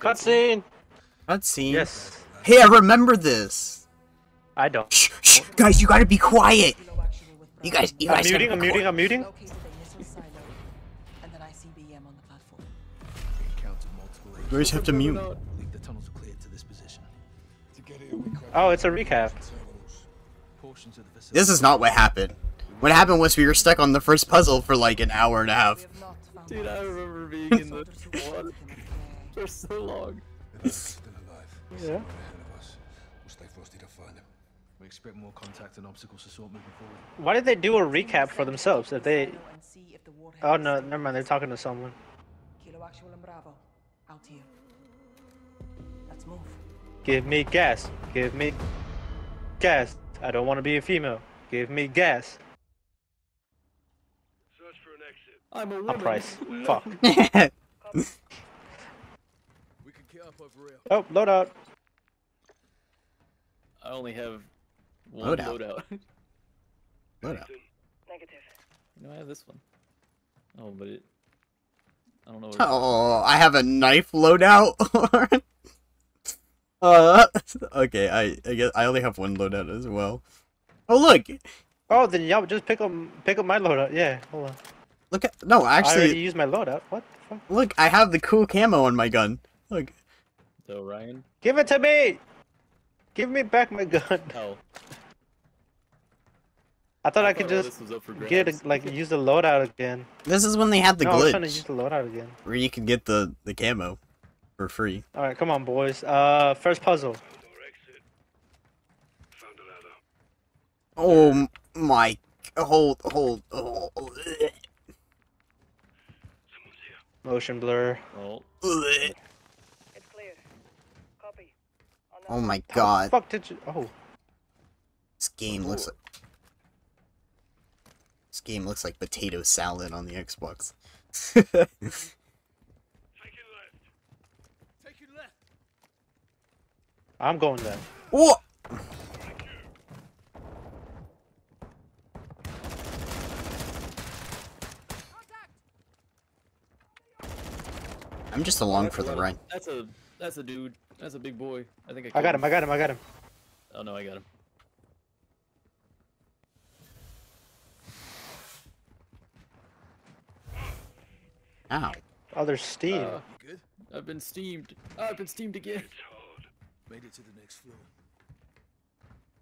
Cutscene! Cutscene? Yes. Hey, I remember this! I don't. Shh, shh, guys, you gotta be quiet! You guys I'm muting. You guys have to mute. Oh, it's a recap. This is not what happened. What happened was we were stuck on the first puzzle for like an hour and a half. Dude, I remember being in the water for so long. Yeah. Why did they do a recap for themselves? If they... Oh no, never mind. They're talking to someone. Let's move. Give me gas. Give me gas. I don't want to be a female. Give me gas. Search for an exit. I'm a woman. Price. Fuck. We can get up over here. Oh, loadout. I only have one loadout. Negative. No, I have this one. Oh, but it... I don't know. Oh, I have a knife loadout. Okay, I guess I only have one loadout as well. Oh look. Oh, then y'all just pick up my loadout. Yeah, hold on. Look at I already used my loadout. What the fuck? Look, I have the cool camo on my gun. Look. So Ryan, give it to me. Give me back my gun. Oh. I thought I could just get use the loadout again. This is when they had the glitch. I was trying to use the loadout again. Where you can get the camo for free. All right, come on, boys. First puzzle. Oh my! Hold. Motion blur. Oh. It's clear. Copy. Oh my God! How the fuck did you? Oh. This game looks like. This game looks like potato salad on the Xbox. Take it left. Take it left. I'm going there. What? I'm just along for the ride. That's a dude. That's a big boy. I think I got him. I got him. Oh no, I got him. Ow. Oh, there's steam. Good? I've been steamed. Oh, I've been steamed again. Made it to the next floor.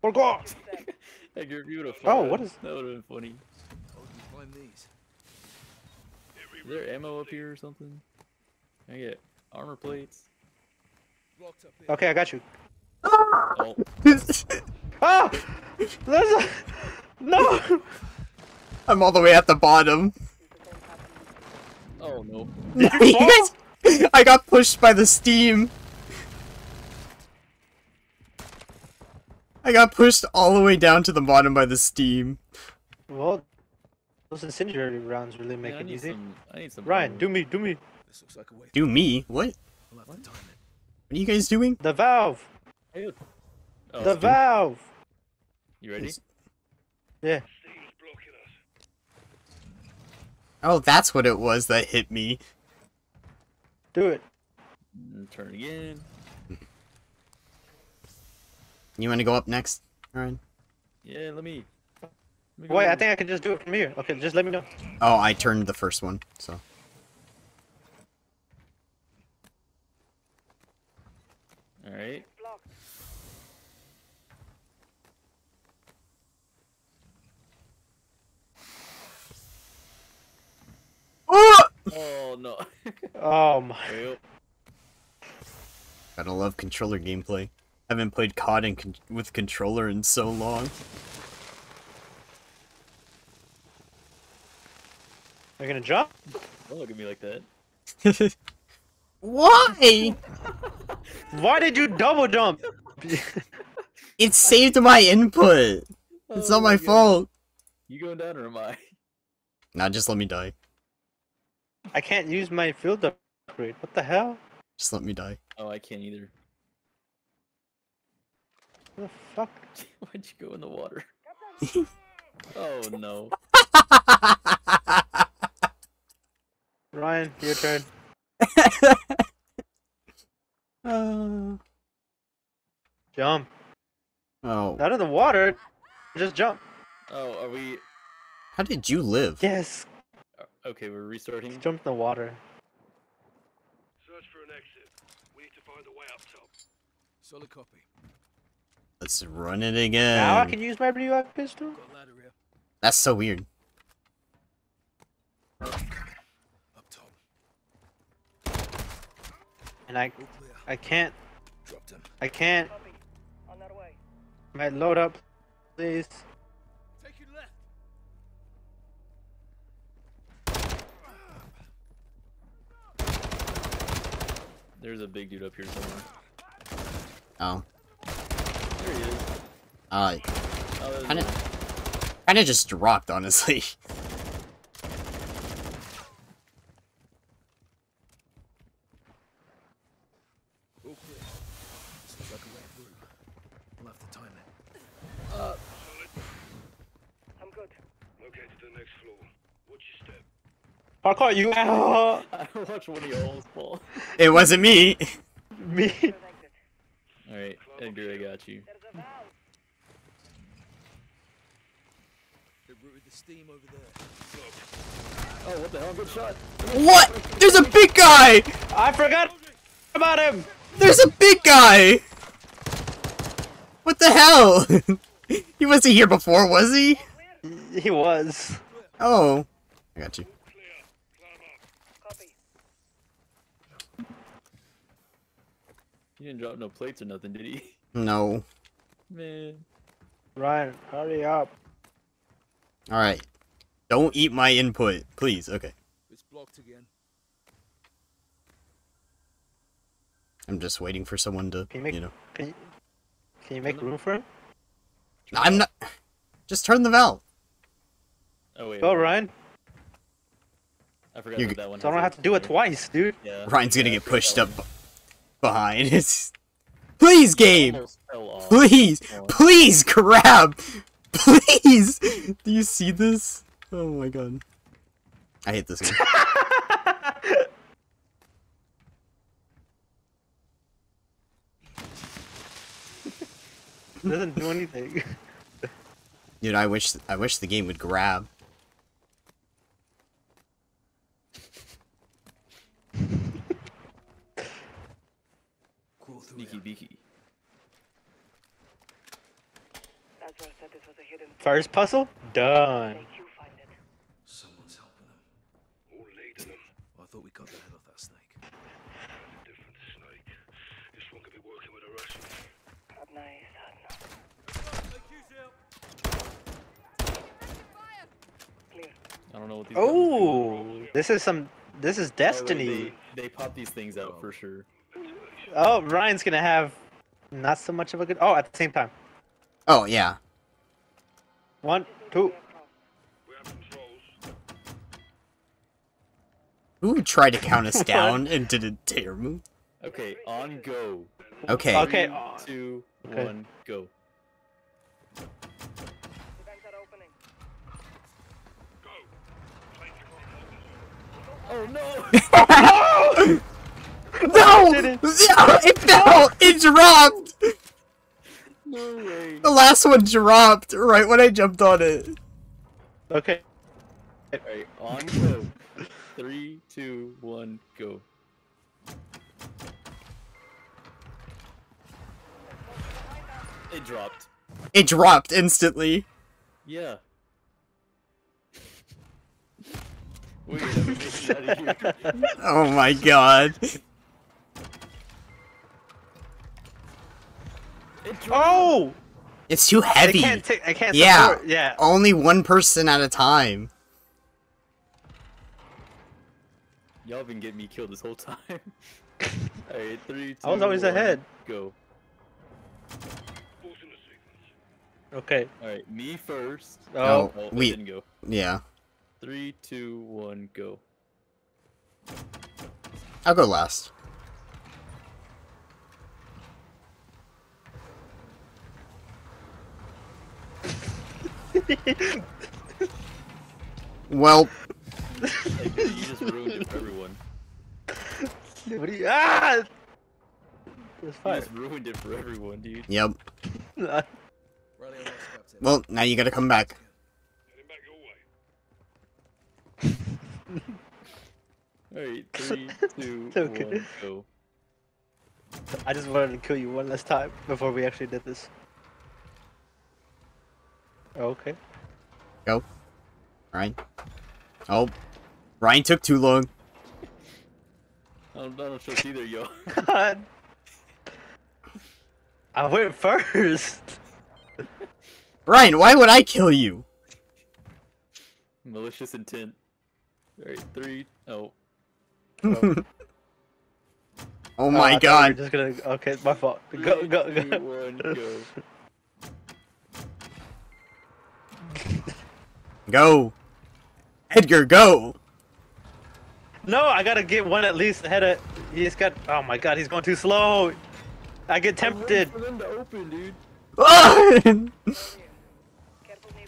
Oh God! Edgar, if you would have fallen, that would have been funny. Is there ammo up here or something? Can I get armor plates? Okay, I got you. Oh! Ah! There's a... No! I'm all the way at the bottom. Oh no. I got pushed by the steam. I got pushed all the way down to the bottom by the steam. Well, those incendiary rounds really make it easy. Ryan, do me. This looks like a way. Do me? What? What are you guys doing? The valve! The valve! You ready? Yeah. Oh, that's what it was that hit me. Do it. Turn again. You want to go up next, Ryan? Yeah, let me go. Wait, I think I can just do it from here. Okay, just let me know. Oh, I turned the first one, so. All right. Oh no. Oh my. Gotta love controller gameplay. I haven't played COD with controller in so long. They're gonna jump? Don't look at me like that. Why? Why did you double jump? It saved my input. It's not my fault. You going down or am I? Nah, just let me die. I can't use my field upgrade. What the hell? Just let me die. Oh, I can't either. What the fuck? Why'd you go in the water? Oh no. Ryan, your turn. Jump. Oh. Out of the water. Just jump. Oh, are we... How did you live? Yes. Okay, we're restarting. Just jump in the water. Search for an exit. We need to find a way up top. Solid copy. Let's run it again. Now I can use my blue eyed pistol? That's so weird. Up top. And I can't. Dropped him. I can't. On that way. My load up, please. Take you left. There's a big dude up here somewhere. Oh. There he is. Oh, kinda just dropped, honestly. I caught you out! I watched one of your holes fall. It wasn't me! Me? Alright, Edgar, I got you. It rooted the steam over there. Oh, what the hell? Good shot! What?! There's a big guy! I forgot about him! There's a big guy! What the hell? He wasn't here before, was he? He was. Oh. I got you. He didn't drop no plates or nothing, did he? No. Man. Ryan, hurry up. Alright. Don't eat my input, please. Okay. It's blocked again. I'm just waiting for someone to, Can you make room for him? No, I'm not. Just turn the valve. Oh, wait. Go, Ryan. I forgot about that one. So I don't have to do it twice, dude. Yeah. Ryan's gonna get pushed up. Behind it's please game, please, please grab, please. Do you see this? Oh my god, I hate this game. It doesn't do anything, dude. I wish the game would grab. Beaky. First puzzle done. Someone's helping them. All leading them. I thought we got the head off that snake. A different snake. This one could be working with a Russian. God knows. I don't know what these. Oh, this is some. This is destiny. They pop these things out for sure. Oh, Ryan's gonna have not so much of a good. Oh, at the same time. Oh yeah. 1, 2. Ooh, tried to count us down and didn't dare move. Okay, on go. Okay. Okay. 3, 2, 1, go. Oh no! No! No! It fell! It dropped! No way. The last one dropped right when I jumped on it. Okay. Alright, on go. 3, 2, 1, go. It dropped. It dropped instantly. Yeah. We're gonna get out of here. Oh my god. Oh! It's too heavy. I can't support. Yeah. Only one person at a time. Y'all been getting me killed this whole time. Alright, 3, 2, I was always 1, ahead. Go. Okay. Alright, me first. Oh, no, we didn't go. Yeah. 3, 2, 1, go. I'll go last. Well, like, you just ruined it for everyone. Ah! It's fire. You just ruined it for everyone, dude. Yep. Well, now you gotta come back. Alright, 3, 2, 1, go. I just wanted to kill you one last time before we actually did this. Okay. Go. Ryan. Oh. Ryan took too long. I'm not sure either, yo. God. I went first. Ryan, why would I kill you? Malicious intent. Alright, 3. Oh. Oh. Oh my god. I'm just gonna. Okay, it's my fault. Go, go, go. 3, 1, go. Go. Edgar, go. No, I gotta get one at least ahead of. He's got. Oh my god, he's going too slow. I get tempted. I'm waiting for them to open, dude. Oh!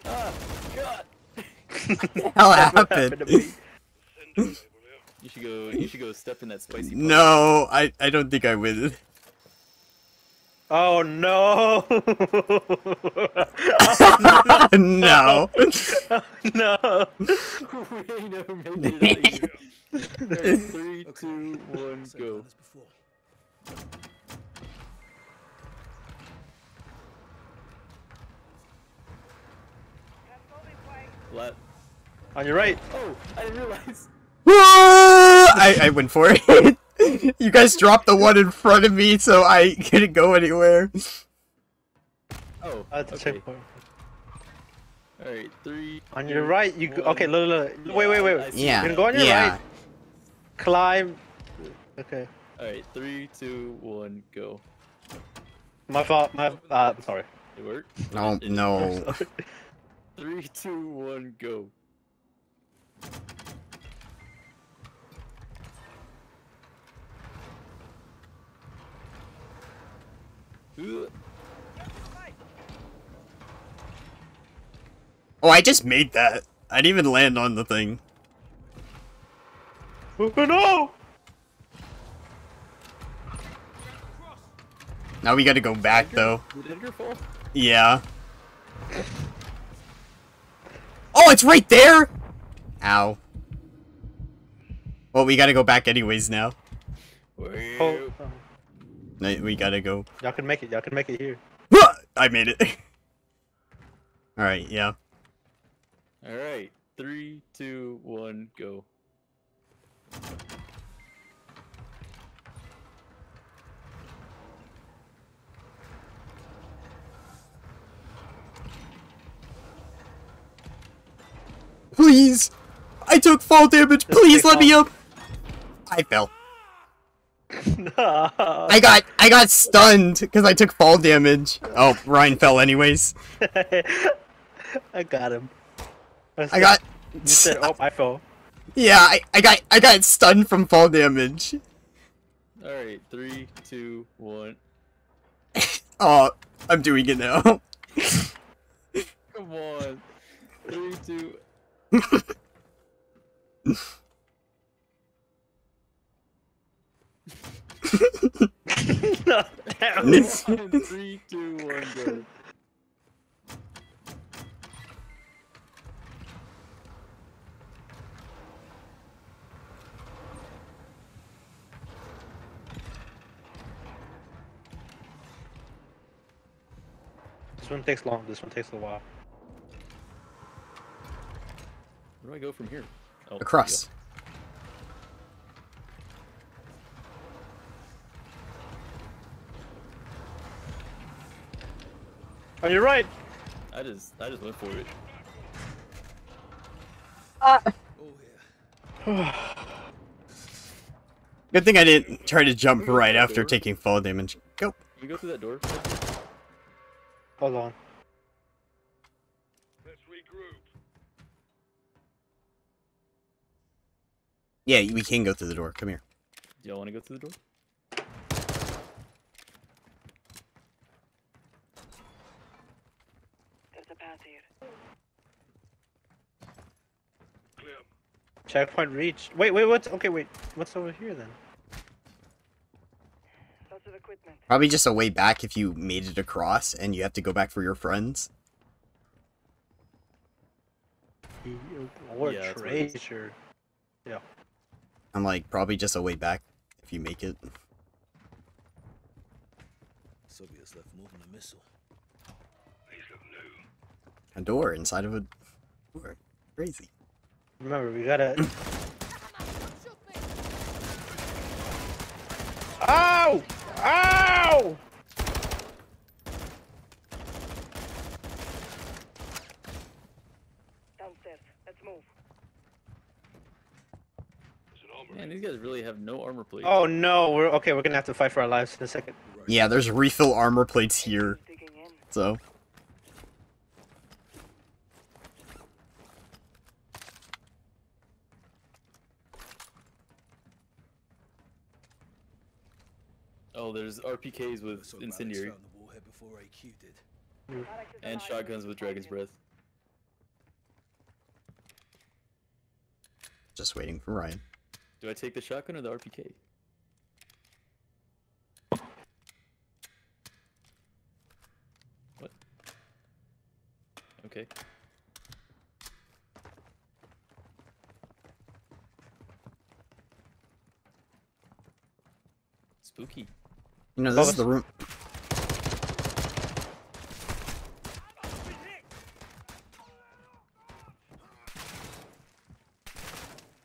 Oh god. What the hell happened? You should go step in that spicy pot. No, I don't think I win. Oh no. Oh, no. No. We never made it out of here. 3, 2, 1, go. What? On your right. Oh, I didn't realize. I went for it. You guys dropped the one in front of me, so I couldn't go anywhere. Oh, that's okay. A checkpoint. All right, 3. On your right, you go. Okay, look. Yeah, wait. Yeah. You can go on your right. Climb. Okay. All right, 3, 2, 1, go. My fault. I'm sorry. It worked. No, no. 3, 2, 1, go. Oh, I just made that. I didn't even land on the thing. Oh, no! Now we gotta go back, though. Did Edgar fall? Yeah. Oh, it's right there! Ow. Well, we gotta go back anyways now. Oh. No, we gotta go. Y'all can make it here. I made it. Alright, yeah. Alright, 3, 2, 1, go. Please! I took fall damage, please let me up! I fell. No. I got stunned because I took fall damage. Oh, Ryan fell anyways. I got him. I got. You said, "Oh, I fell." Yeah, I got stunned from fall damage. All right, 3, 2, 1. Oh, I'm doing it now. Come on, 3, 2. No, that was 3, 2, 1, go. This one takes long. This one takes a while. Where do I go from here? Oh, across. Oh, you're right. I just went for it. Oh, yeah. Good thing I didn't try to jump right after taking fall damage. Go. Can we go through that door? Hold on. Let's regroup. Yeah, we can go through the door. Come here. Do y'all want to go through the door? Checkpoint reached. Wait, what's over here then? Probably just a way back if you made it across and you have to go back for your friends. Or yeah, treasure. Yeah. I'm like, probably just a way back if you make it. Soviets left more than a missile. These look new. A door inside of a door. Crazy. Remember, we gotta. Ow! Ow! Downstairs. Let's move. Man, these guys really have no armor plates. Oh no, we're okay. We're gonna have to fight for our lives in a second. Yeah, there's refill armor plates here, so. Oh, there's RPKs with incendiary and shotguns with dragon's breath. Just waiting for Ryan. Do I take the shotgun or the RPK? What? Okay. Spooky. You know, this is the room.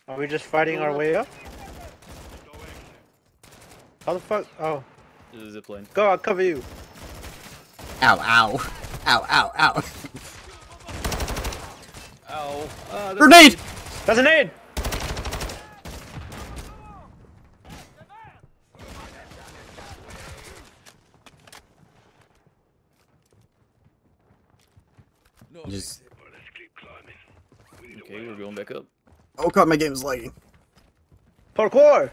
Are we just fighting our way up? How the fuck? Oh. There's a zip line. Go, I'll cover you. Ow, ow. Ow, ow, ow. Ow. Grenade! That's a nade! Just... Okay, we're going back up. Oh god, my game is lagging. Parkour!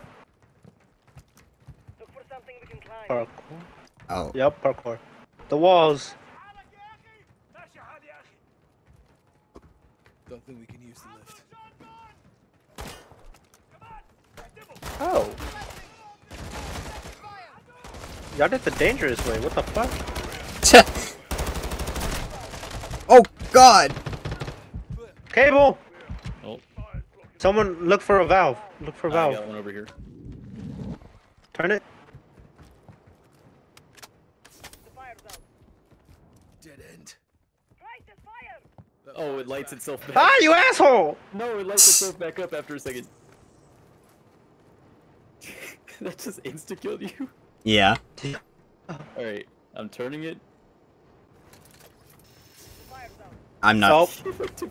Look for something we can climb. Parkour? Oh. Yep, parkour. The walls. Don't think we can use the lift. Oh. Y'all did the dangerous way, what the fuck? Oh god! Cable! Oh. Someone look for a valve. Look for a valve. I got one over here. Turn it. The fire valve. Dead end. Light the fire! Oh, it lights itself back. Ah, you asshole! No, it lights itself back up after a second. That just insta-killed you? Yeah. Alright, I'm turning it. I'm not. Nope.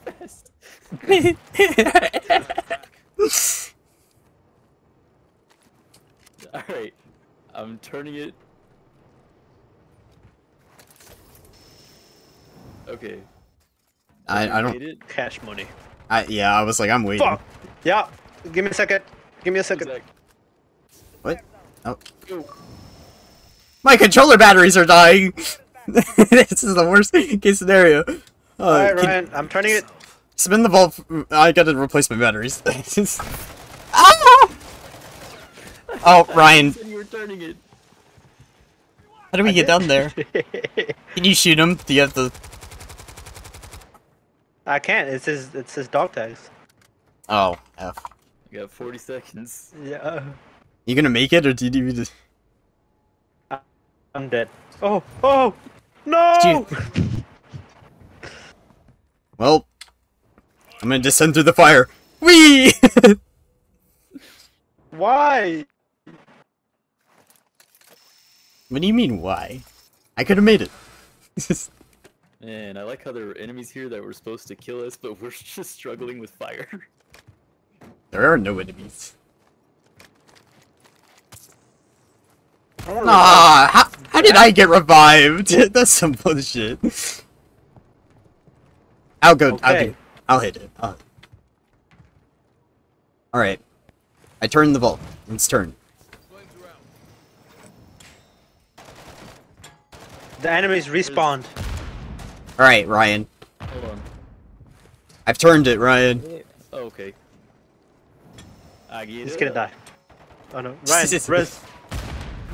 Alright, I'm turning it. Okay. I don't. It? Cash money. Yeah, I was like, I'm waiting. Fuck. Yeah, give me a second. Give me a second. What? Oh. My controller batteries are dying. This is the worst case scenario. Alright, Ryan, I'm turning it. Spin the ball. I gotta replace my batteries. Ah! Oh, Ryan. You were turning it. How do we get down there? Can you shoot him? Do you have the? I can't. It's his dog tags. Oh, F. You got 40 seconds. Yeah. You gonna make it, or do you need to? I'm dead. Oh, oh, no! Well, I'm gonna descend through the fire. Whee! Why? What do you mean, why? I could have made it. Man, I like how there were enemies here that were supposed to kill us, but we're just struggling with fire. There are no enemies. Nah, how did I get revived? That's some bullshit. I'll go. Okay. I'll hit it. All right. I turn the vault. It's turn. The enemies respawned. All right, Ryan. Hold on. I've turned it, Ryan. Yeah. Oh, okay. He's gonna die. Oh no, Ryan. Res.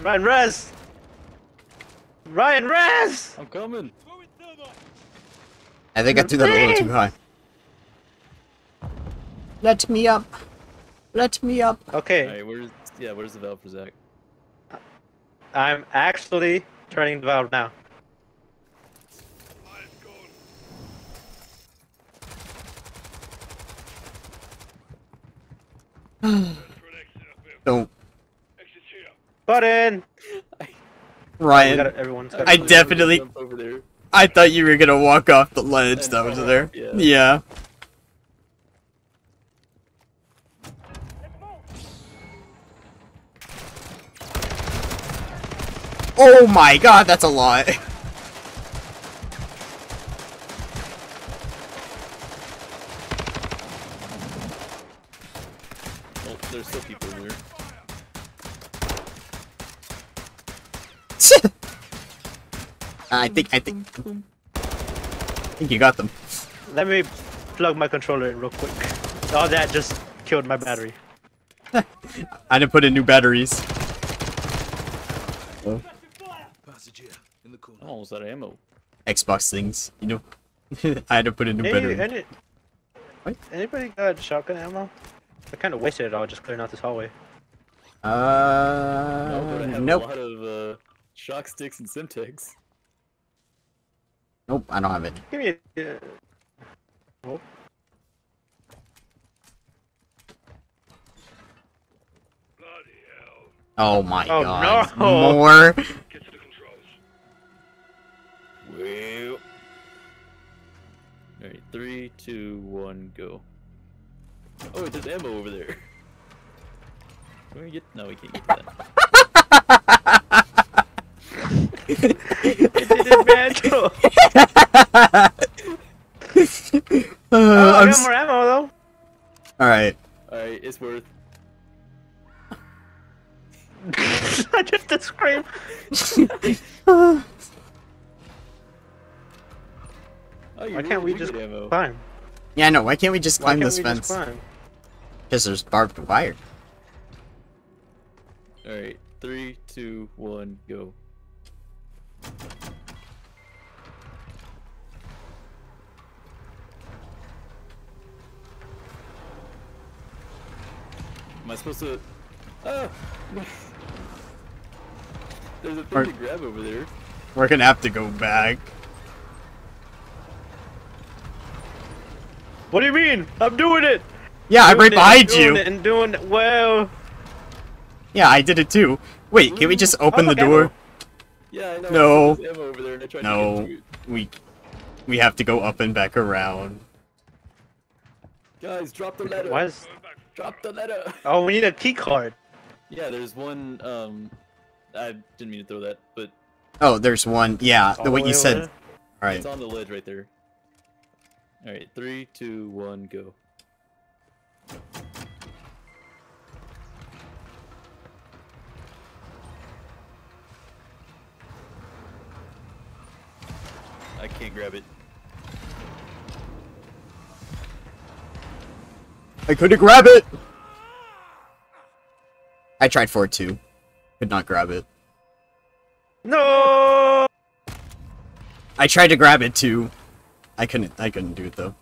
Ryan, res! Ryan, res! I'm coming. I think I threw that a little too high. Let me up. Let me up. Okay. All right, where's the valve for Zach? I'm actually turning the valve now. Don't. Button. Ryan, I definitely. Over there. I thought you were gonna walk off the ledge that was there. Yeah. Oh my god, that's a lot. Oh, there's still people in there. I think you got them. Let me plug my controller in real quick. Oh, that just killed my battery. I didn't put in new batteries. Oh. I'm almost out of ammo. Xbox things, you know. I had to put in new battery. Anybody got shotgun ammo? I kind of wasted it all just clearing out this hallway. No, but I have a lot of shock sticks and Simtex. Nope, I don't have it. Give me a... Oh. Oh my god. No. More. Get to the controls. Alright, 3, 2, 1, go. Oh, there's ammo over there. Can we get... No, we can't get that. It didn't mantle. I got more ammo though. Alright. Alright, it's worth. I just screamed. Oh, why can't we just climb? Yeah, I know. Why can't we just climb this fence? Because there's barbed wire. All right, 3, 2, 1, go. Am I supposed to? Oh. There's a thing to grab over there. We're gonna have to go back. What do you mean? I'm doing it! Yeah, I'm right behind you! And doing it well. Yeah, I did it too. Wait, can we just open the door? Yeah, I know. No. No. We have to go up and back around. Guys, drop the letter. What? Drop the letter. Oh, we need a key card. Yeah, there's one, I didn't mean to throw that, but... Oh, there's one, yeah, the what you said. Alright. It's on the lid right there. Alright, 3, 2, 1, go. I can't grab it. I couldn't grab it! I tried for it too. Could not grab it. No. I tried to grab it too. I couldn't do it though.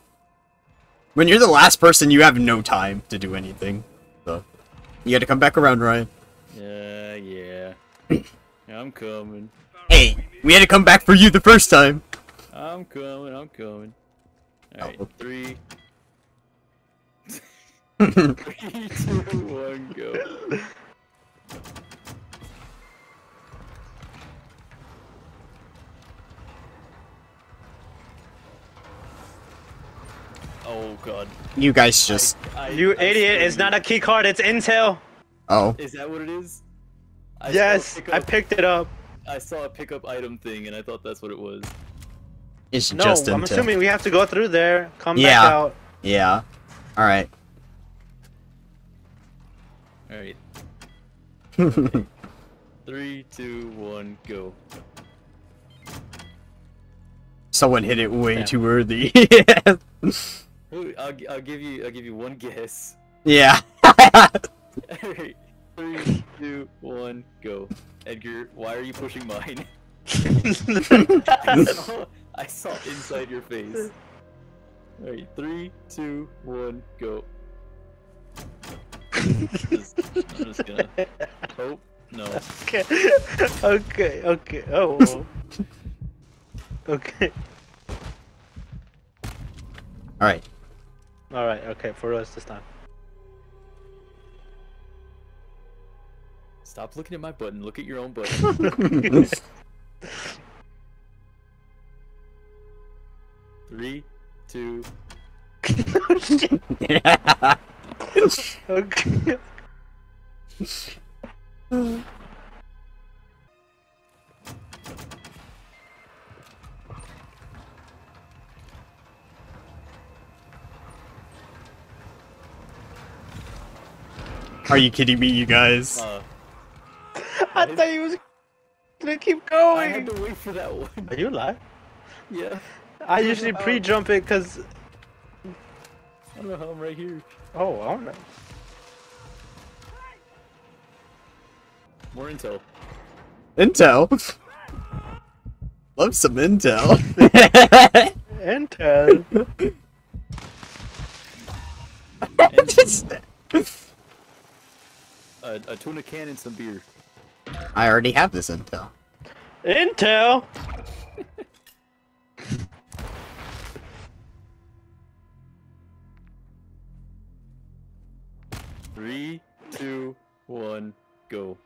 When you're the last person, you have no time to do anything. So you gotta come back around, Ryan. Yeah. I'm coming. Hey, we had to come back for you the first time. I'm coming. Alright, 3, 2, 1, go. Oh god. You guys just... you idiot, it's not a key card, it's intel! Oh. Is that what it is? Yes, I picked it up. I saw a pickup item thing and I thought that's what it was. It's just intel. I'm assuming we have to go through there, come back out. Yeah. Alright. Alright. 3, 2, 1, go. Someone hit it way too early. I'll give you one guess. Yeah. All right. 3, 2, 1, go. Edgar, why are you pushing mine? I saw inside your face. Alright, 3, 2, 1, go. I'm just gonna hope. No. Okay. Oh. Okay. Alright. Alright, okay, for us this time. Stop looking at my button, look at your own button. 3, 2... Oh shit! Yeah. Okay. Are you kidding me, you guys? I thought he was gonna keep going! I had to wait for that one. Are you alive? Yeah. I usually pre-jump it because... I don't know how I'm right here. Oh, I don't know. More intel. Intel? Love some intel. Intel. Just... a tuna can and some beer. I already have this intel. Intel! Three, two, one, go.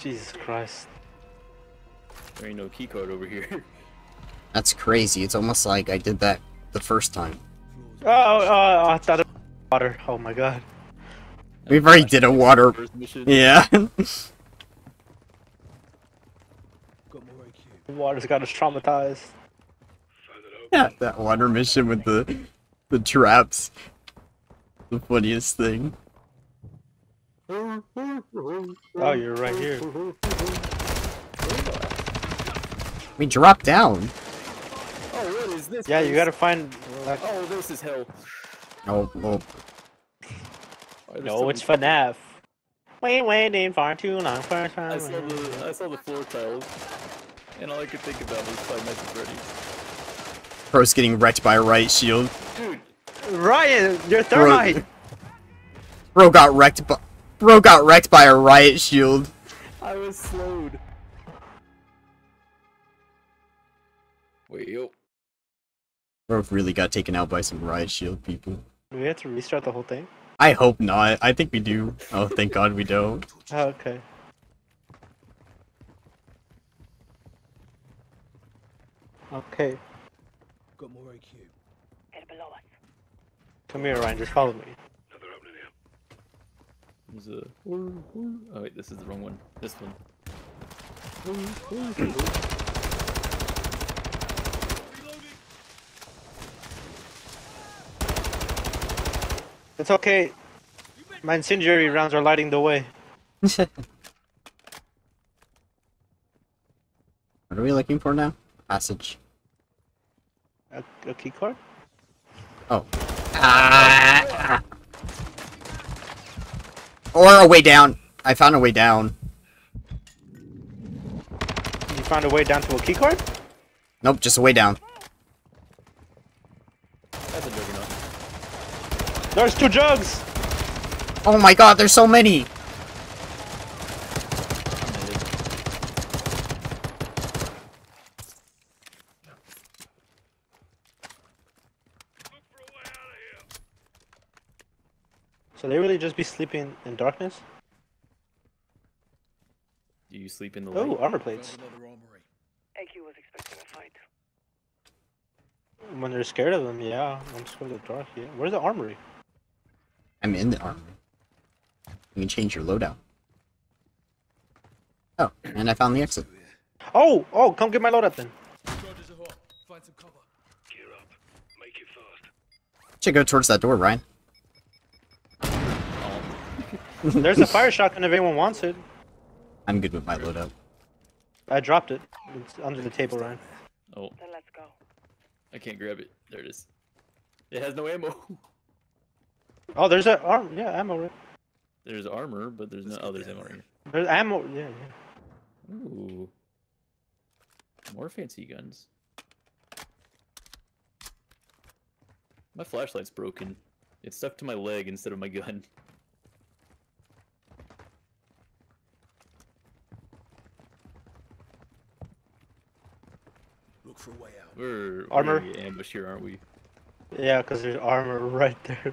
Jesus Christ. There ain't no keycard over here. That's crazy. It's almost like I did that the first time. Oh, I thought it was water. Oh my god. We've already did a water. Yeah. Water's got us traumatized. Yeah, that water mission with the traps. The funniest thing. Oh, you're right here. We dropped down. Oh, what is this? Yeah, place? You gotta find. Oh, this is hell. Oh. No, it's FNAF. We waited far too long for a time. I saw the floor tiles, and all I could think about was 5 minutes. Bro's getting wrecked by a riot shield. Dude, Ryan, you're thermite. Bro got wrecked by. Bro got wrecked by a riot shield. I was slowed. Wait, yo. Bro really got taken out by some riot shield people. Do we have to restart the whole thing? I hope not. I think we do. Oh, thank God we don't. Oh, okay. Okay. Got more IQ. Come here, Ryan. Just follow me. Oh wait, this is the wrong one. This one. It's okay. My incendiary rounds are lighting the way. What are we looking for now? Passage. A key card? Oh. Ah! Or a way down. I found a way down. You found a way down to a keycard? Nope, just a way down. That's a juggernaut. There's 2 jugs! Oh my god, there's so many! Should they really just be sleeping in darkness? Do you sleep in the light? Oh, armor plates. AQ was expecting a fight. When they're scared of them, yeah. I'm scared of the dark, yeah. Where's the armory? I'm in the armory. You can change your loadout. Oh, and I found the exit. Oh, oh, come get my load up then. Should go towards that door, Ryan. There's a fire shotgun if anyone wants it. I'm good with my load up. I dropped it. It's under the table, Ryan. Oh. Then let's go. I can't grab it. There it is. It has no ammo. Oh, there's an armor. Yeah, ammo. Right? There's armor, but there's no other ammo right here. There's ammo. Yeah, yeah. Ooh. More fancy guns. My flashlight's broken. It's stuck to my leg instead of my gun. Look for a way out. We're armor ambushed here, aren't we? Yeah, because there's armor right there.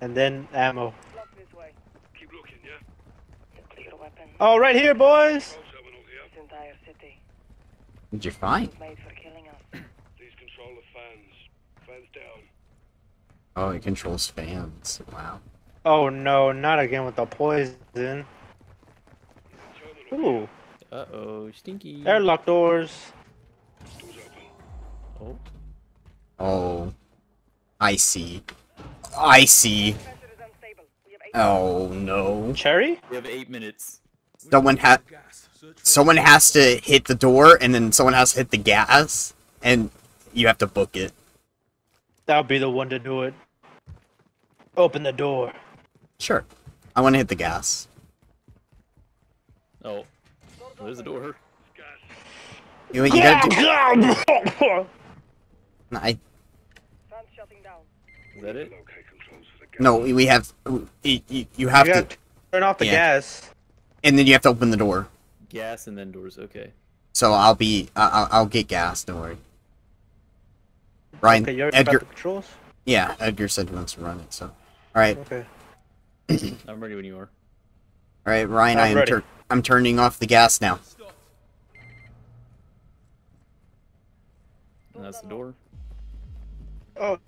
And then ammo. This way. Keep looking, yeah? Oh, right here, boys! What'd you find? These control the fans. Fans down. Oh, it controls fans. Wow. Oh no, not again with the poison. Ooh. Uh-oh, stinky. Airlock doors. Oh. Oh. I see. I see. Oh no. Cherry? We have 8 minutes. Someone has to hit the door, and then someone has to hit the gas, and you have to book it. That'll be the one to do it. Open the door. Sure. I want to hit the gas. Oh. There's the door. You gotta do... I... Is that it? No, we have... You have to... Turn off the gas. And then you have to open the door. Gas and then doors, okay. So I'll be... I'll get gas, don't worry. Ryan, okay, Edgar... Yeah, Edgar said he wants to run it, so... Alright. Okay. I'm ready when you are. Alright, Ryan, I'm turning off the gas now. And that's the door. Oh,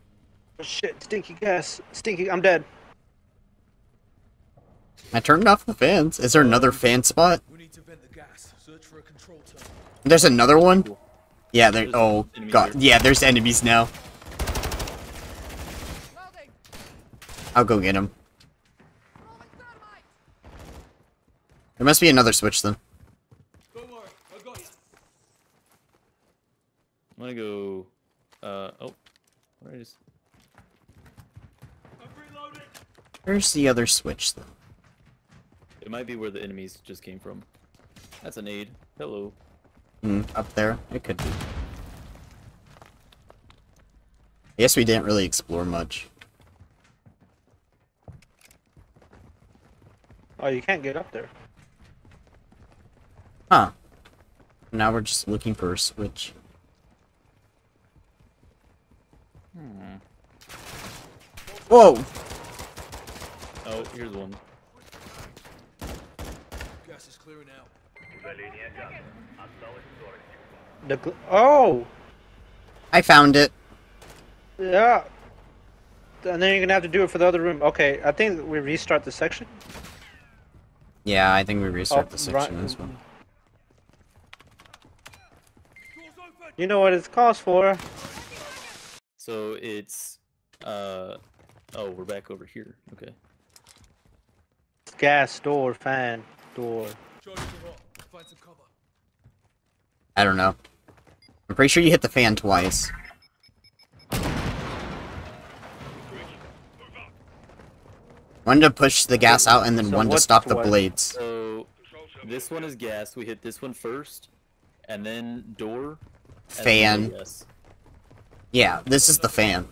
shit. Stinky gas. Stinky, I'm dead. I turned off the fans. Is there another fan spot? We need to vent the gas. Search for a control tower. There's another one? Yeah, there. Oh, God. Yeah, there's enemies now. I'll go get him. There must be another switch then. Don't worry, I got you. I'm gonna go. Oh. Where is? I'm reloading. Where's the other switch though? It might be where the enemies just came from. That's a nade. Hello. Up there. It could be. I guess we didn't really explore much. Oh, you can't get up there. Huh. Now we're just looking for a switch. Hmm. Whoa! Oh, here's one. Gas is clearing out. Oh! I found it. Yeah. And then you're gonna have to do it for the other room. Okay, I think we restart the section. Yeah, I think we restart the section as well. You know what it's called for. So it's... Oh, we're back over here. Okay. Gas, door, fan, door. I don't know. I'm pretty sure you hit the fan twice. One to push the gas out and then one to stop the blades. So this one is gas. We hit this one first, and then door. Fan. Yeah, this is the fan.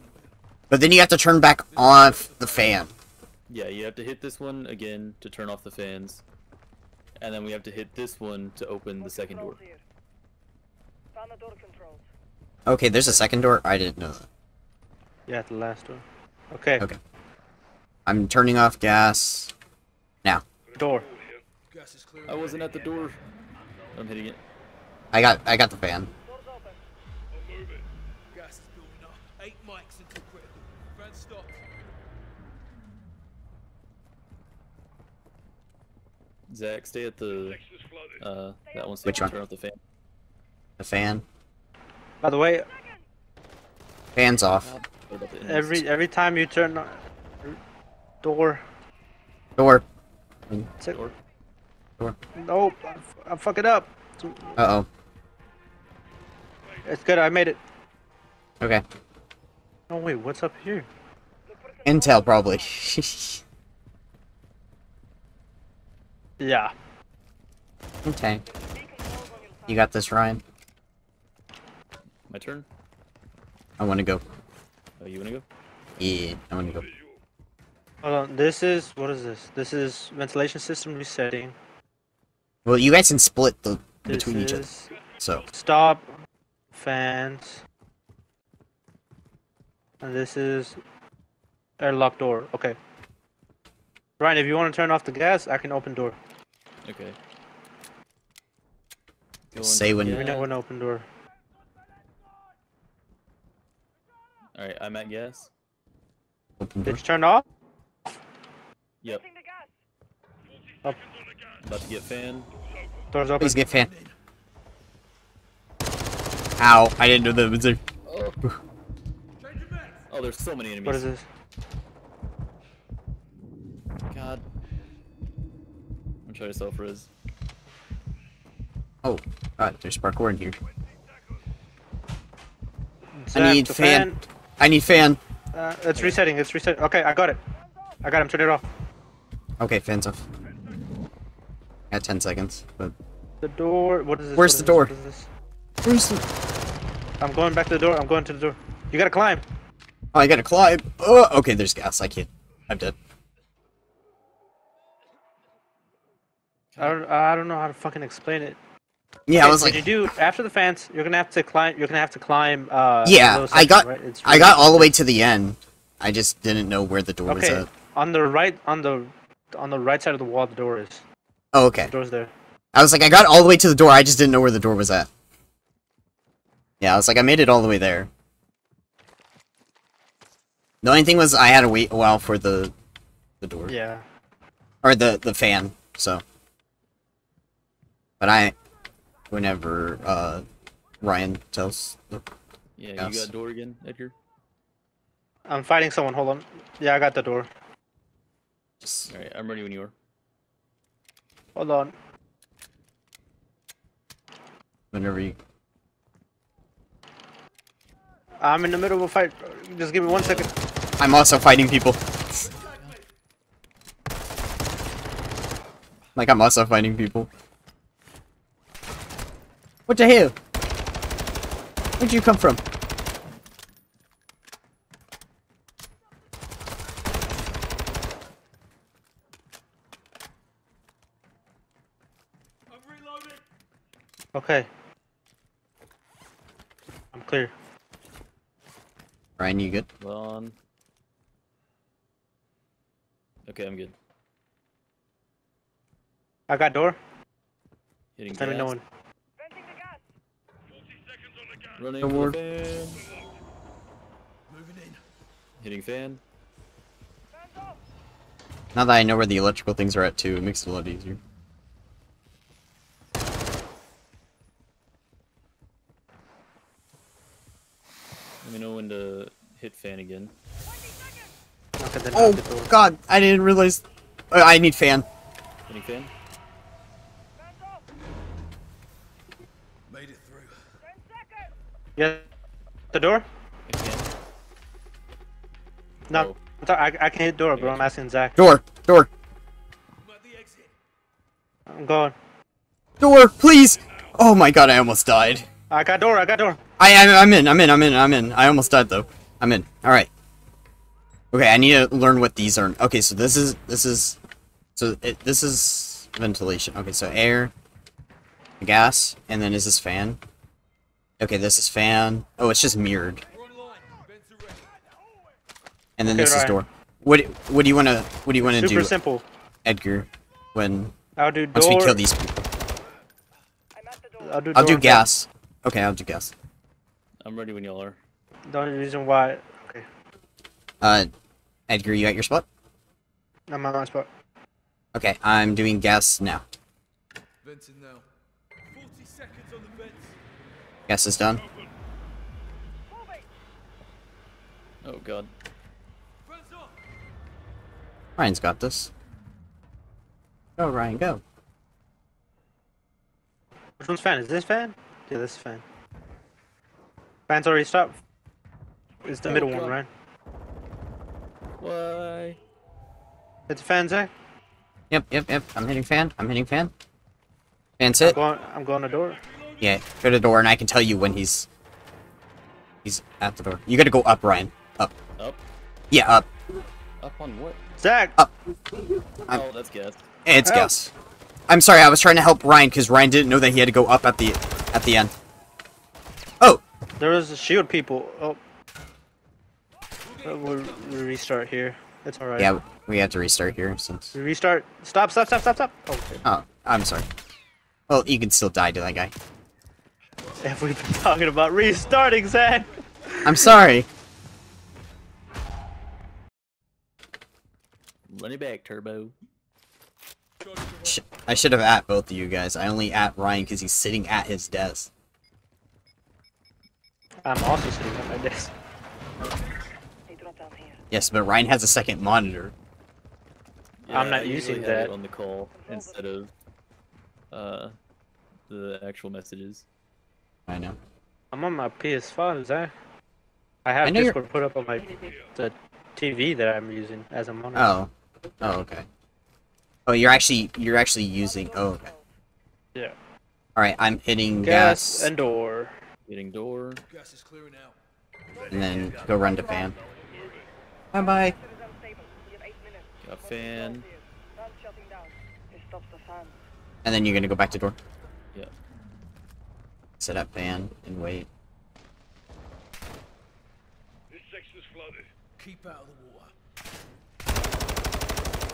But then you have to turn back off the fan. Yeah, you have to hit this one again to turn off the fans. And then we have to hit this one to open the second door. Okay, there's a second door? I didn't know that. Yeah, the last door. Okay. Okay. I'm turning off gas... now. Door. I wasn't at the door. I'm hitting it. I got the fan. Zach, stay at the that one's the one? Turn off the fan. The fan. By the way, fans off. Every time you turn on door. Nope, I'm fucking up. Uh oh. It's good. I made it. Okay. Oh wait, what's up here? Intel probably. Yeah. Okay. You got this, Ryan. My turn? I wanna go. Oh, you wanna go? Yeah, I wanna go. Hold on, this is... what is this? This is ventilation system resetting. Well, you guys can split the between each other, so... Stop. Fans. And this is... airlock door, okay. Ryan, if you wanna turn off the gas, I can open door. Okay. Say when you know when open door. Alright, I'm at gas. Open door. Did you turn off? Yep. Up. About to get fan. Doors open. Please get fan. Ow, I didn't know that was there. Oh. Oh, there's so many enemies. What is this? God. I'm trying to self-res. Oh, God, there's parkour in here. I need fan. I need fan. It's resetting. It's resetting. Okay, I got it. I got him. Turn it off. Okay, fan's off. At 10 seconds. But... the door. What is this? Where's the door? Where's the? I'm going back to the door. I'm going to the door. You gotta climb. Oh, I gotta climb. Oh, okay. There's gas. I can't. I'm dead. I don't know how to fucking explain it. Yeah, okay, I was like, you do after the fence, you're gonna have to climb. You're gonna have to climb. Yeah, section, I got, right? Really I got all the way to the end. I just didn't know where the door was at. On the right, on the right side of the wall, the door is. Oh, okay. The door's there. I was like, I got all the way to the door. I just didn't know where the door was at. Yeah, I was like, I made it all the way there. The only thing was I had to wait a while for the door. Yeah. Or the fan. So. But I. Whenever Ryan tells the gas. You got a door again, Edgar? I'm fighting someone, hold on. Yeah, I got the door. Alright, I'm ready when you are. Hold on. Whenever you... I'm in the middle of a fight. Just give me 1 second. I'm also fighting people. Like, I'm also fighting people. What the hell? Where'd you come from? I'm reloading. Okay. I'm clear. Ryan, you good? Hold on. Okay, I'm good. I got door. Hitting gas. Let me know when. Running over. Moving in. Hitting fan. Now that I know where the electrical things are at too, it makes it a lot easier. Let me know when to hit fan again. Oh God, I didn't realize. I need fan. Hitting fan. Yeah, the door? No, oh. I can hit door, bro. I'm asking Zach. Door, door. I'm going. Door, please! Oh my God, I almost died. I got door, I got door. I'm in. I almost died though. I'm in. All right. Okay, I need to learn what these are. Okay, so this is ventilation. Okay, so air, gas, and then is this fan? Okay, this is fan. Oh, it's just mirrored. And then okay, this Ryan. Is door. What do you want to do? Super simple. Edgar, when I'll do door. Once we kill these people. I'm at the door. I'll do gas. Okay, I'll do gas. I'm ready when y'all are. The only reason why. Okay. Edgar, you at your spot? I'm at my spot. Okay, I'm doing gas now. Benton now. 40 seconds on the fence. Guess it's done. Oh god. Ryan's got this. Go Ryan, go. Which one's fan? Is this fan? Yeah, this fan. Fan's already stopped. It's the middle one, Ryan. Why? It's fan, Zach? Yep. I'm hitting fan. Fan's hit. I'm going to door. Yeah, go to door and I can tell you when he's at the door. You gotta go up, Ryan. Up. Up? Yeah, up. Up on what? Zach! Up. Oh, that's guess. It's guess. I'm sorry, I was trying to help Ryan because Ryan didn't know that he had to go up at the end. Oh! There was a shield people. Oh. We'll restart here. It's alright. Yeah, we had to restart here since... Restart. Stop. Oh, okay. Oh, I'm sorry. Well, you can still die to that guy. Have we been talking about restarting, Zach? I'm sorry. Run it back, Turbo. I should have at both of you guys. I only at Ryan because he's sitting at his desk. I'm also sitting at my desk. Yes, but Ryan has a second monitor. Yeah, I'm not using that on the call instead of the actual messages. I know. I'm on my PS5, Zach. I have Discord put up on my the TV that I'm using as a monitor. Oh, okay. Oh, you're actually using. Oh, okay. Yeah. All right, I'm hitting gas and door. Hitting door. Gas is clearing out. And then go run to fan. Bye bye. Got fan. And then you're gonna go back to door. Yeah. Set up fan and wait. This section is flooded. Keep out of the water.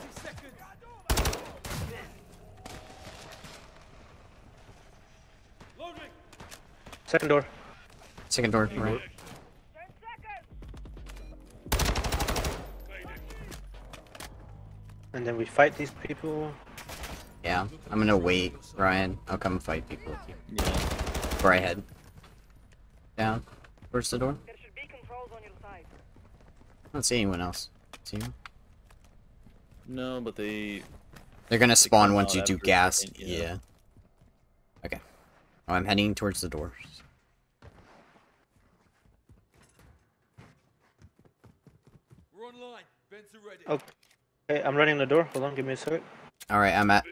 Second door. Right. And then we fight these people. Yeah, I'm gonna wait, Ryan. I'll come fight people with you. Yeah. Right ahead. Down. Where's the door? There should be controls on your side. I don't see anyone else. See you? No, but they're gonna spawn once you do gas. Yeah. Okay. Oh, I'm heading towards the doors. We're online. Vents are ready. Okay, I'm running the door. Hold on, give me a second. Alright, I'm at...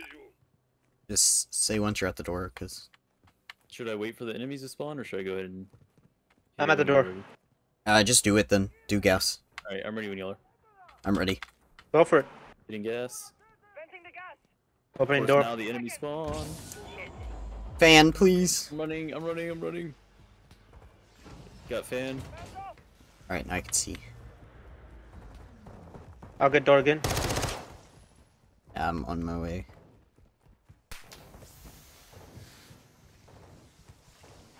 Just say once you're at the door, because... Should I wait for the enemies to spawn, or should I go ahead and... I'm at the door. Just do it, then. Do gas. Alright, I'm ready when y'all are. I'm ready. Go for it. Getting gas. Venting the gas. Opening door. Now the enemy spawn. Fan, please. I'm running. Got fan. Alright, now I can see. I'll get door again. I'm on my way.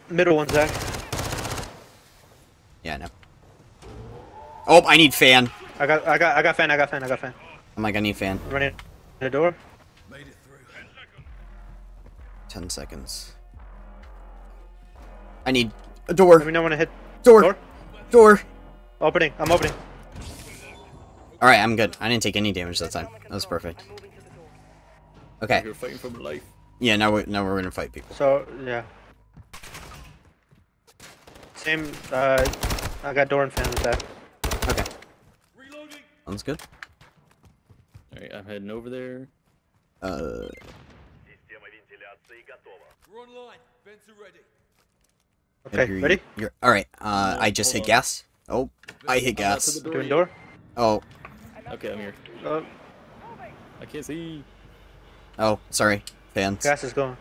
Middle one, Zach. Yeah, no. Oh, I need fan. I got fan. I'm like, I need fan. Running the door. 10 seconds. I need a door. Let me know when I hit door. Opening. I'm opening. Alright, I'm good. I didn't take any damage that time. That was perfect. Okay. You're fighting for life. Yeah, now we're gonna fight people. So, yeah. Same, I got door and fan with that. Okay. Reloading. Sounds good. Alright, I'm heading over there. We're online. Vents are ready. Okay, Edgar, ready? You're... Alright, I just hit gas. Oh, I hit gas. Doing door? Oh. Okay, I'm here. I can't see. Oh, sorry. Fans. Gas is going.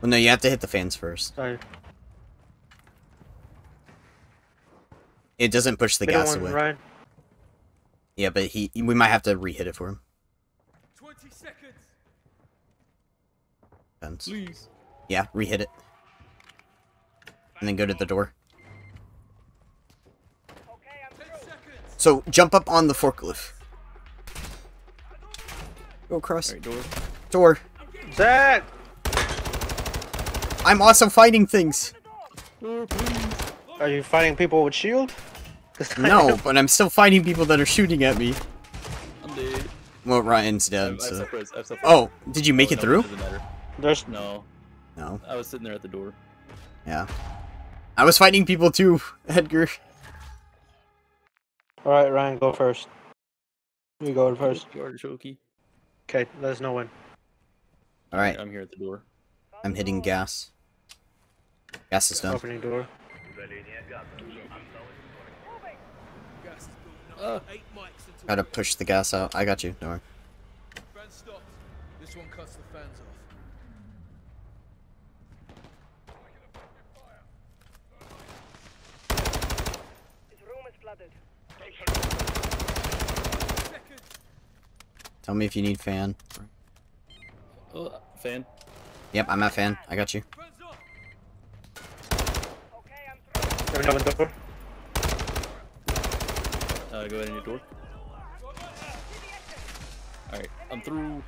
Well, no, you have to hit the fans first. Sorry. It doesn't push the gas away. Ryan. Yeah, but we might have to re-hit it for him. 20 seconds. Fence. Please. Yeah, re-hit it. And then go to the door. So, jump up on the forklift. Go across. Right, door. Dad! I'm also fighting things. Are you fighting people with shield? No, but I'm still fighting people that are shooting at me. I'm dead. Well, Ryan's dead, so... Oh, did you make it through? There's no. No. I was sitting there at the door. Yeah. I was fighting people too, Edgar. Alright, Ryan, go first. You go first. You're choky. Okay, let us know when. Alright. I'm here at the door. I'm hitting gas. Gas is done. Opening door. Gotta push the gas out. I got you, don't worry. Fan stopped. This one cuts the fans off. Tell me if you need fan. Oh, fan. Yep, I'm at fan. I got you. Go ahead in your door. Alright, I'm through.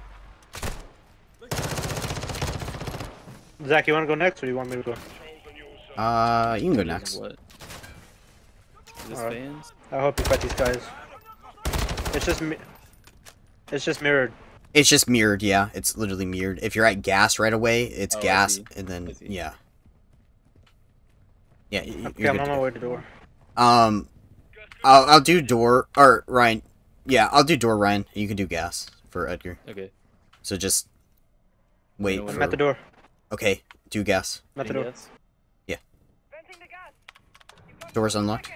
Zach, you wanna go next or you want me to go? You can go next. What? Is this fans? I hope you fight these guys. It's just me. It's just mirrored. It's just mirrored, yeah. It's literally mirrored. If you're at gas right away, it's gas, and then, yeah. Yeah, you're okay, I'm on my way to door. I'll do door, or Ryan. Yeah, I'll do door, Ryan. You can do gas for Edgar. Okay. So just wait I'm at the door. Okay, do gas. I'm at the door. Yeah. Door's unlocked.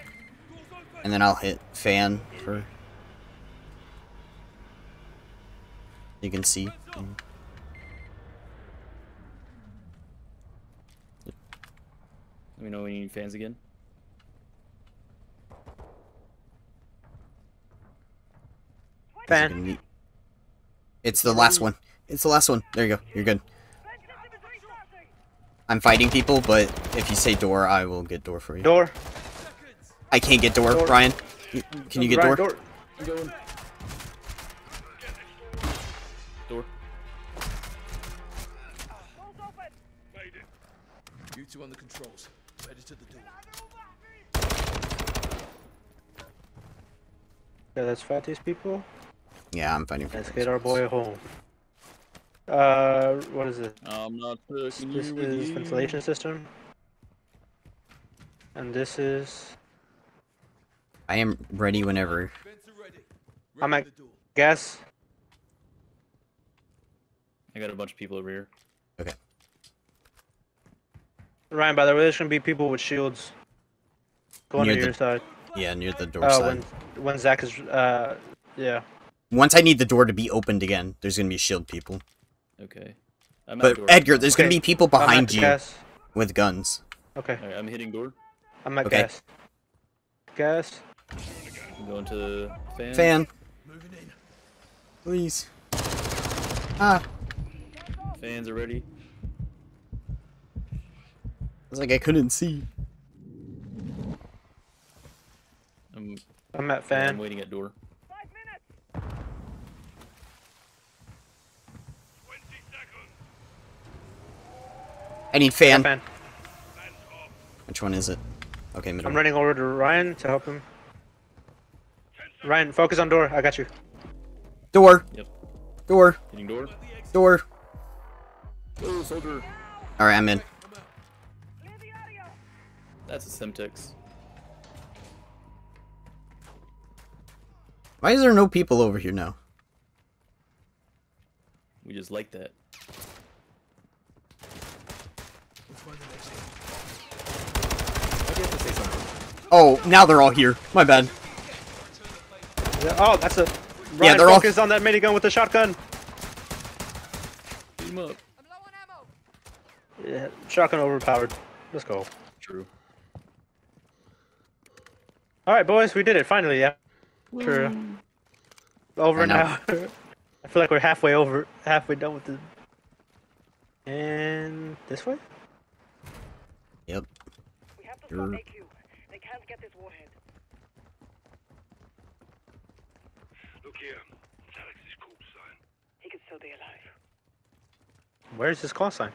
And then I'll hit fan for... You can see. Let me know when you need fans again. Fan. It's the last one. It's the last one. There you go. You're good. I'm fighting people, but if you say door, I will get door for you. Door. I can't get door. Ryan, can you get door? Door. You two on the controls. Ready to the door. Yeah, let's fight these people. Yeah, I'm fighting. Let's get our boy home. What is it? I'm not pushing you. This is ventilation system. And this is. I am ready whenever. I'm at gas. I got a bunch of people over here. Okay. Ryan, by the way, there's gonna be people with shields going near to your side. Yeah, near the door side. When Zach is, yeah. Once I need the door to be opened again, there's gonna be shield people. Okay. But Edgar, there's gonna be people behind you with guns. Okay. All right, I'm hitting door. I'm at gas. Gas. I'm going to fan. Fan. Moving in. Please. Ah. Fans are ready. I was like, I couldn't see. I'm at fan. I'm waiting at door. 5 minutes. 20 seconds. I need fan. Fan. Which one is it? Okay, middle. I'm running over to Ryan to help him. Ryan, focus on door. I got you. Door. Yep. Door. Hitting door. Door. Oh, soldier. All right, I'm in. That's a Semtex. Why is there no people over here now? We just like that. Oh, now they're all here. My bad. Oh, that's a... Ryan, yeah, they're focus on that minigun with the shotgun. Beat him up. I'm low on ammo. Yeah, shotgun overpowered. Let's go. True. Alright, boys, we did it, finally, yeah. True. Over now. I feel like we're halfway over, halfway done with the... And... this way? Yep. We have to stop AQ. They can't get this warhead. Look here. It's Alex's corpse sign. He could still be alive. Where's his call sign?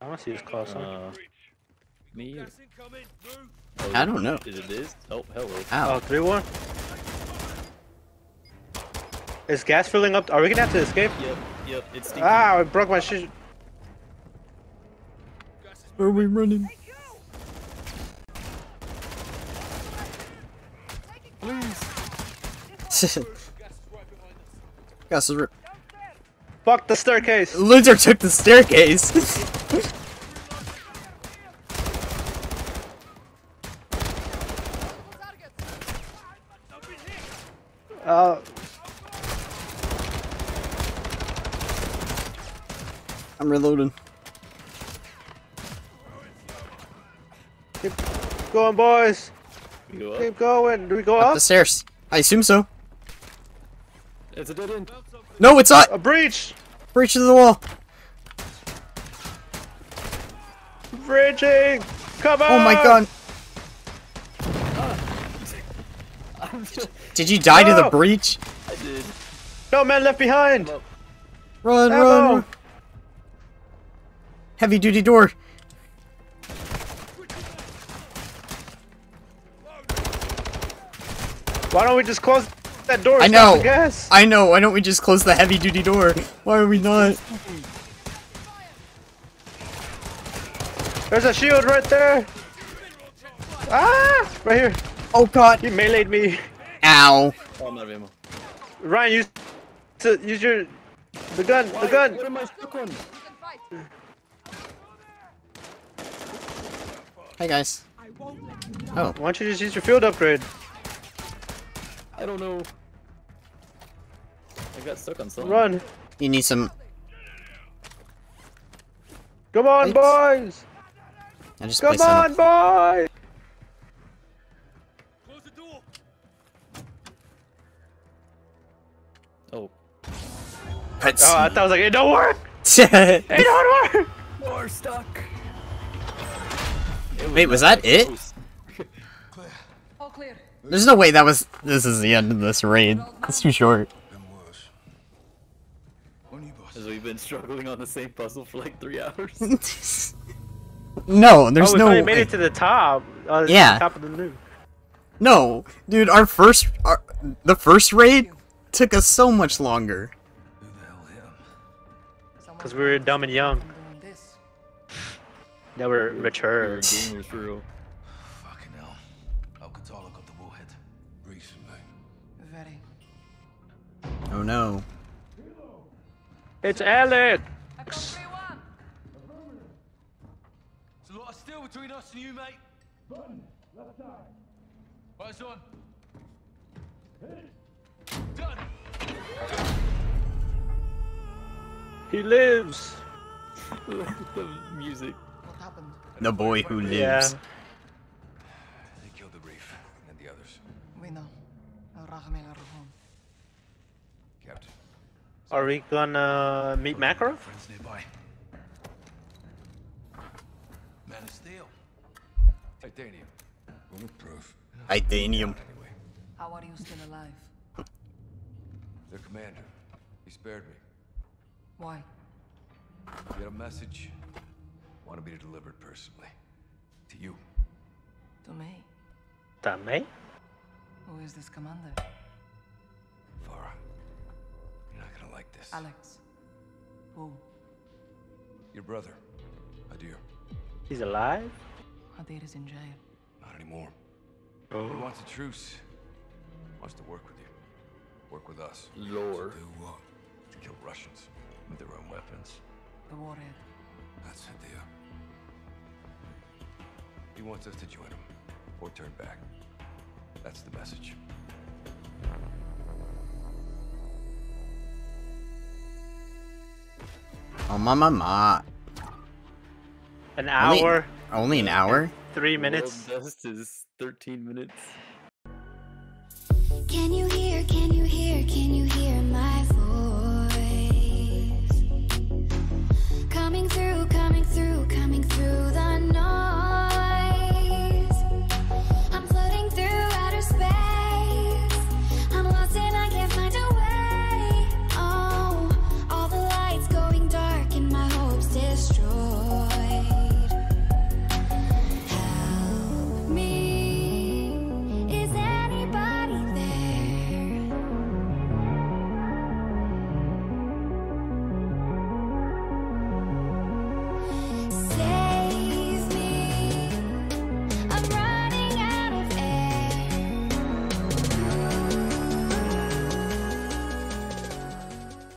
I want to see his call sign. Me. Oh, I don't know. It is. Oh, hello. Ow. Oh, 3-1. Is gas filling up? Are we gonna have to escape? Yep. Yep. It's deep. Ah! I broke my shit. Where are we running? Please. Gas is ripped. Fuck the staircase! Loser took the staircase! I'm reloading. Keep going, boys! Go keep going! Do we go up? The stairs. I assume so. It's a dead end. No, it's not! A breach! Breach of the wall! Breaching! Come on! Oh my god! Did you die to the breach? I did. No man left behind! Run, run! Heavy duty door! Why don't we just close that door? I know. I know. Why don't we just close the heavy duty door? Why are we not? There's a shield right there. Ah! Right here. Oh god. You meleeed me. Ow. Oh, I'm out of ammo. Ryan, use your gun. Why? The gun. What am I stuck on? Hi guys. Oh. Why don't you just use your field upgrade? I don't know. I got stuck on something. Run! You need some. Come on, boys! I just come on, boys! Close the door. Oh. Pets. Oh, I thought I was like, it don't work. It don't work. We're stuck. Wait, was that it? All clear. There's no way that was. This is the end of this raid. It's too short. As we've been struggling on the same puzzle for like 3 hours. No, there's no. We made it to the top. Yeah. Top of the loop. No, dude, the first raid took us so much longer. Cause we were dumb and young. Now we're mature. We're gamers for real. Oh no. It's Alex! There's a lot of steel between us and you, mate. Button, left side. Eyes on. Done. He lives! The music. What happened? The boy who lives. Yeah. They killed the reef and the others. We know. Are we gonna meet Makarov? Man of steel. Titanium. Bulletproof. Titanium. How are you still alive? Their commander. He spared me. Why? You got a message. Wanted me to deliver it personally. To you. To me. To me? Who is this commander? Farah. You're not gonna like this. Alex. Who? Your brother. Adir. He's alive? Adir is in jail. Not anymore. Oh. He wants a truce. Wants to work with you. Work with us. Lord. To do what? To kill Russians. With their own weapons. The warhead. That's it, Adir. He wants us to join him. Or turn back. That's the message. Oh my. An hour? Only an hour? 3 minutes? The dust is 13 minutes. Can you hear, can you hear, can you hear my voice?